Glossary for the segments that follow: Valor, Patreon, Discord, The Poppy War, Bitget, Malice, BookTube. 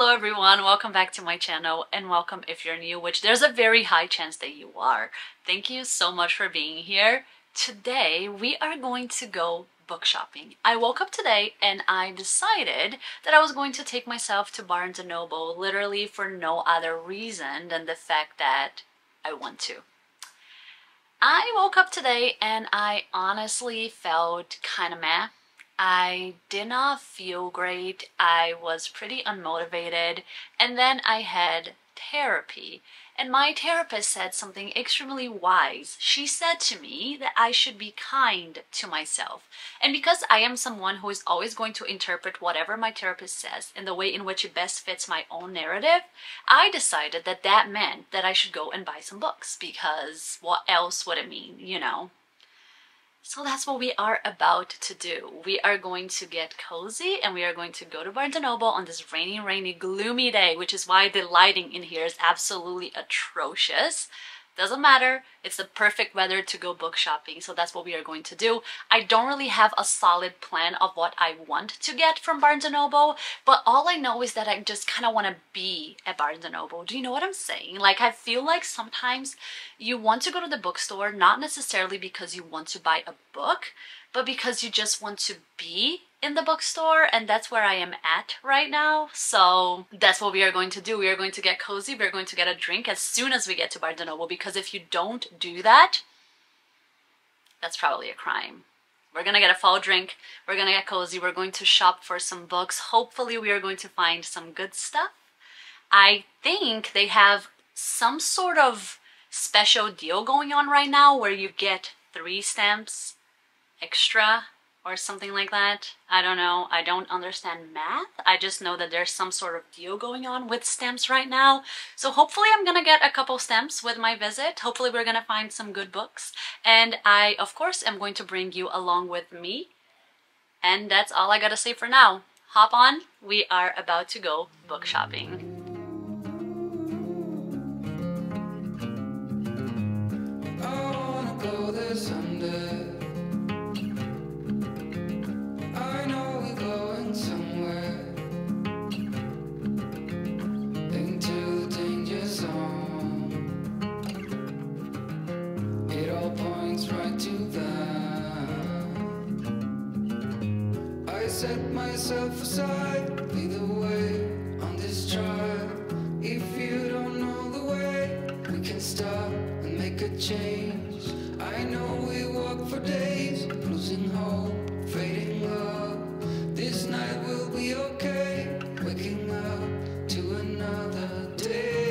Hello everyone, welcome back to my channel, and welcome if you're new, which there's a very high chance that you are. Thank you so much for being here. Today we are going to go book shopping. I woke up today and I decided that I was going to take myself to Barnes & Noble literally for no other reason than the fact that I want to. I woke up today and I honestly felt kind of meh. I did not feel great, I was pretty unmotivated, and then I had therapy. And my therapist said something extremely wise. She said to me that I should be kind to myself. And because I am someone who is always going to interpret whatever my therapist says in the way in which it best fits my own narrative, I decided that that meant that I should go and buy some books, because what else would it mean, you know? So that's what we are about to do. We are going to get cozy and we are going to go to Barnes & Noble on this rainy, gloomy day, which is why the lighting in here is absolutely atrocious. Doesn't matter, it's the perfect weather to go book shopping, so that's what we are going to do. I don't really have a solid plan of what I want to get from Barnes & Noble, but all I know is that I just kind of want to be at Barnes & Noble. Do you know what I'm saying? Like, I feel like sometimes you want to go to the bookstore, not necessarily because you want to buy a book, but because you just want to be in the bookstore, and that's where I am at right now. So that's what we are going to do. We are going to get cozy, we're going to get a drink as soon as we get to Barnes & Noble, because if you don't do that, that's probably a crime. We're gonna get a fall drink, we're gonna get cozy, we're going to shop for some books. Hopefully we are going to find some good stuff. I think they have some sort of special deal going on right now where you get 3 stamps extra or something like that. I don't know, I don't understand math, I just know that there's some sort of deal going on with stamps right now. So hopefully I'm gonna get a couple stamps with my visit. Hopefully we're gonna find some good books, and I of course am going to bring you along with me. And that's all I gotta say for now. Hop on, we are about to go book shopping. Set myself aside, lead the way on this trial. If you don't know the way, we can stop and make a change. I know we walk for days, losing hope, fading love. This night will be okay, waking up to another day.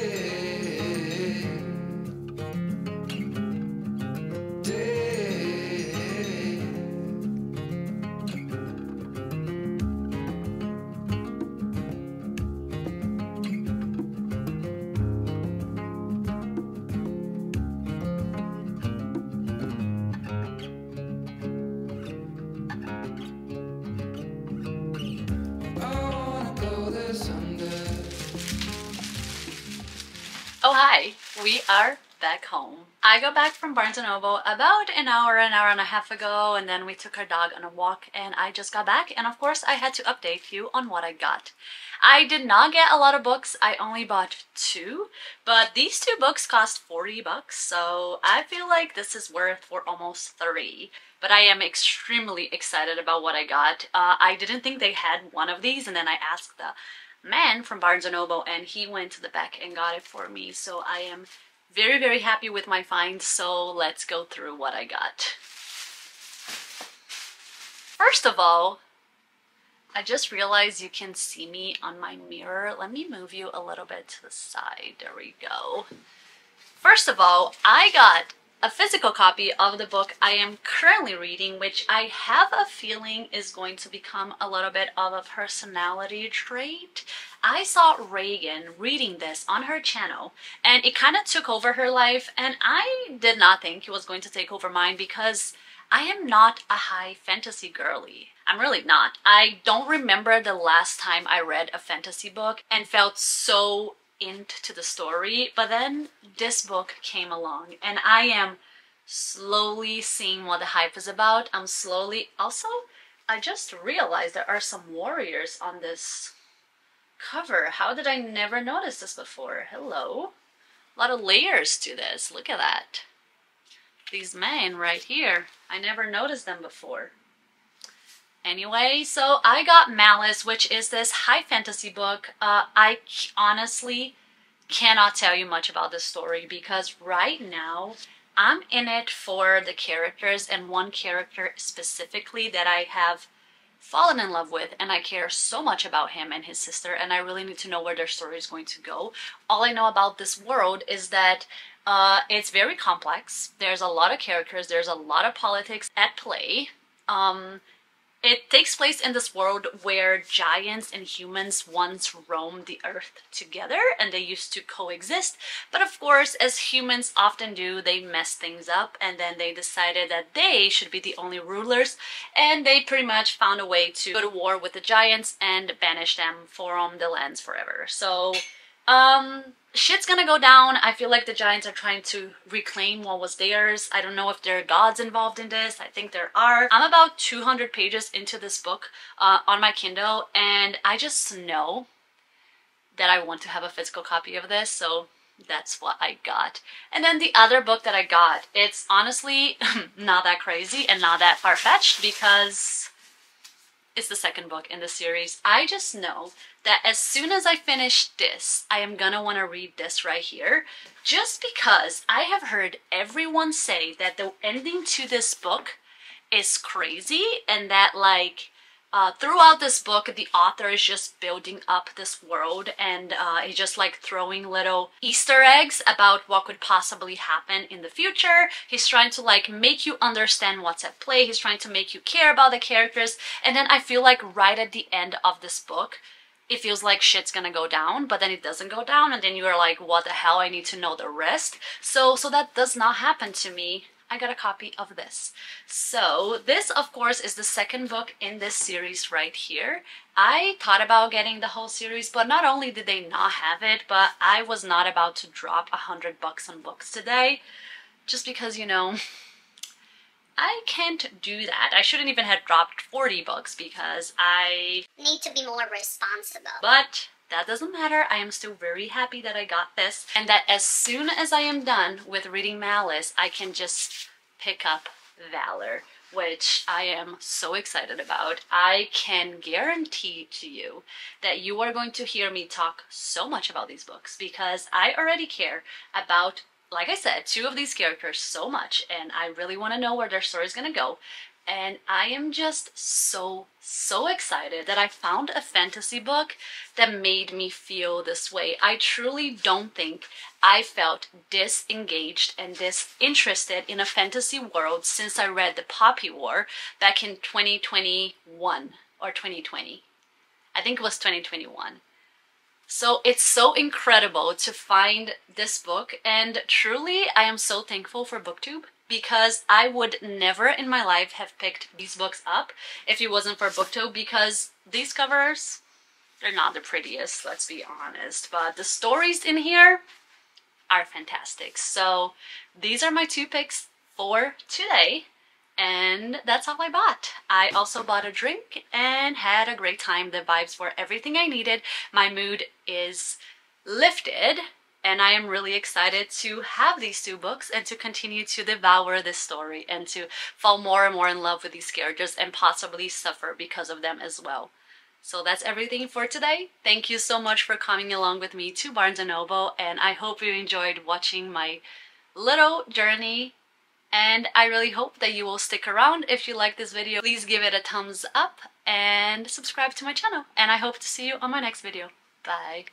Oh hi, we are back home. I got back from Barnes & Noble about an hour and a half ago, and then we took our dog on a walk, and I just got back, and of course I had to update you on what I got. I did not get a lot of books, I only bought 2, but these 2 books cost 40 bucks, so I feel like this is worth for almost 3. But I am extremely excited about what I got. I didn't think they had one of these, and then I asked the man from Barnes & Noble and he went to the back and got it for me, so I am very, very happy with my find. So let's go through what I got. First of all, I just realized you can see me on my mirror. Let me move you a little bit to the side. There we go. First of all, I got a physical copy of the book I am currently reading, which I have a feeling is going to become a little bit of a personality trait. I saw Reagan reading this on her channel, and it kind of took over her life, and I did not think it was going to take over mine, because I am not a high fantasy girly. I'm really not. I don't remember the last time I read a fantasy book and felt so into the story, but then this book came along and I am slowly seeing what the hype is about. I'm slowly... also, I just realized there are some warriors on this cover. How did I never notice this before? Hello. A lot of layers to this. Look at that. These men right here. I never noticed them before. Anyway, so I got Malice, which is this high fantasy book. I honestly cannot tell you much about this story because right now I'm in it for the characters, and one character specifically that I have fallen in love with, and I care so much about him and his sister, and I really need to know where their story is going to go. All I know about this world is that it's very complex. There's a lot of characters, there's a lot of politics at play. It takes place in this world where giants and humans once roamed the earth together, and they used to coexist. But of course, as humans often do, they mess things up, and then they decided that they should be the only rulers, and they pretty much found a way to go to war with the giants and banish them from the lands forever. So, shit's gonna go down. I feel like the giants are trying to reclaim what was theirs. I don't know if there are gods involved in this. I think there are. I'm about 200 pages into this book on my Kindle, and I just know that I want to have a physical copy of this, so that's what I got. And then the other book that I got, it's honestly not that crazy and not that far-fetched because it's the second book in the series. I just know that as soon as I finish this, I am gonna want to read this right here, just because I have heard everyone say that the ending to this book is crazy, and that like throughout this book the author is just building up this world, and he's just like throwing little Easter eggs about what could possibly happen in the future. He's trying to like make you understand what's at play, he's trying to make you care about the characters, and then I feel like right at the end of this book it feels like shit's gonna go down, but then it doesn't go down, and then you're like, what the hell, I need to know the rest. So that does not happen to me. I got a copy of this. So this, of course, is the second book in this series right here. I thought about getting the whole series, but not only did they not have it, but I was not about to drop $100 on books today, just because, you know, I can't do that. I shouldn't even have dropped 40 books because I need to be more responsible. But that doesn't matter. I am still very happy that I got this, and that as soon as I am done with reading Malice, I can just pick up Valor, which I am so excited about. I can guarantee to you that you are going to hear me talk so much about these books because I already care about, like I said, two of these characters so much, and I really want to know where their story is going to go. And I am just so excited that I found a fantasy book that made me feel this way. I truly don't think I felt this engaged and this interested in a fantasy world since I read The Poppy War back in 2021 or 2020. I think it was 2021. So it's so incredible to find this book, and truly I am so thankful for BookTube, because I would never in my life have picked these books up if it wasn't for BookTube, because these covers, they're not the prettiest, let's be honest, but the stories in here are fantastic. So these are my two picks for today, and that's all I bought. I also bought a drink and had a great time. The vibes were everything I needed. My mood is lifted, and I am really excited to have these two books and to continue to devour this story and to fall more and more in love with these characters and possibly suffer because of them as well. So that's everything for today. Thank you so much for coming along with me to Barnes & Noble, and I hope you enjoyed watching my little journey. And I really hope that you will stick around. If you like this video, please give it a thumbs up and subscribe to my channel. And I hope to see you on my next video. Bye!